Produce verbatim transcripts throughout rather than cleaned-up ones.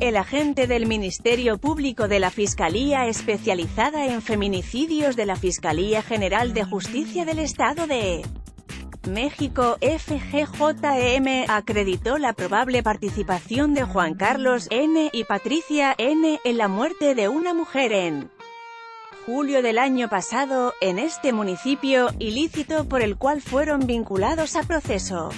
El agente del Ministerio Público de la Fiscalía Especializada en Feminicidios de la Fiscalía General de Justicia del Estado de México, F G J E M, acreditó la probable participación de Juan Carlos N. y Patricia N. en la muerte de una mujer en julio del año pasado, en este municipio, ilícito por el cual fueron vinculados a proceso.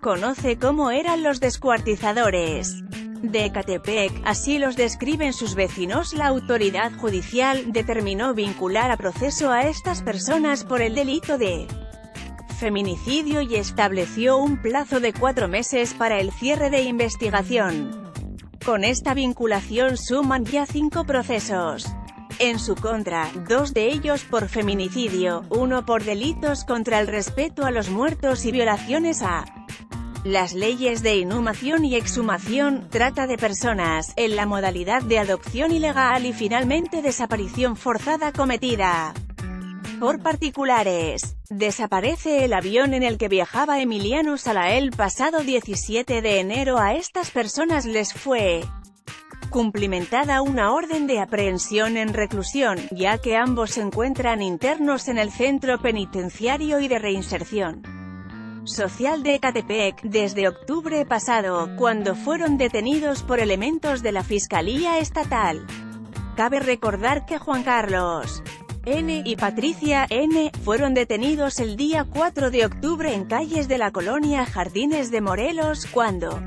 Conoce cómo eran los descuartizadores de Ecatepec, así los describen sus vecinos. La autoridad judicial determinó vincular a proceso a estas personas por el delito de feminicidio y estableció un plazo de cuatro meses para el cierre de investigación. Con esta vinculación suman ya cinco procesos en su contra, dos de ellos por feminicidio, uno por delitos contra el respeto a los muertos y violaciones a las leyes de inhumación y exhumación, trata de personas, en la modalidad de adopción ilegal y finalmente desaparición forzada cometida por particulares. Desaparece el avión en el que viajaba Emiliano Sala el pasado diecisiete de enero. A estas personas les fue cumplimentada una orden de aprehensión en reclusión, ya que ambos se encuentran internos en el Centro Penitenciario y de Reinserción Social de Ecatepec, desde octubre pasado, cuando fueron detenidos por elementos de la Fiscalía Estatal. Cabe recordar que Juan Carlos N. y Patricia N. fueron detenidos el día cuatro de octubre en calles de la colonia Jardines de Morelos, cuando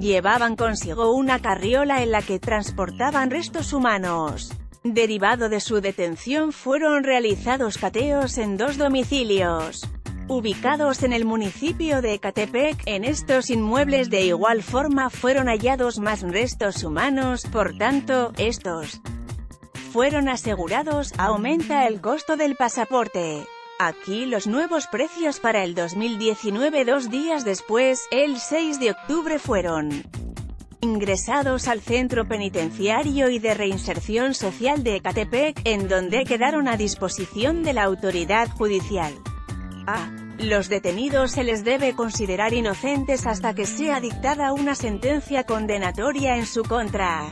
llevaban consigo una carriola en la que transportaban restos humanos. Derivado de su detención fueron realizados cateos en dos domicilios ubicados en el municipio de Ecatepec. En estos inmuebles de igual forma fueron hallados más restos humanos, por tanto, estos fueron asegurados. Aumenta el costo del pasaporte. Aquí los nuevos precios para el dos mil diecinueve. Dos días después, el seis de octubre, fueron ingresados al Centro Penitenciario y de Reinserción Social de Ecatepec, en donde quedaron a disposición de la autoridad judicial. A los detenidos se les debe considerar inocentes hasta que sea dictada una sentencia condenatoria en su contra.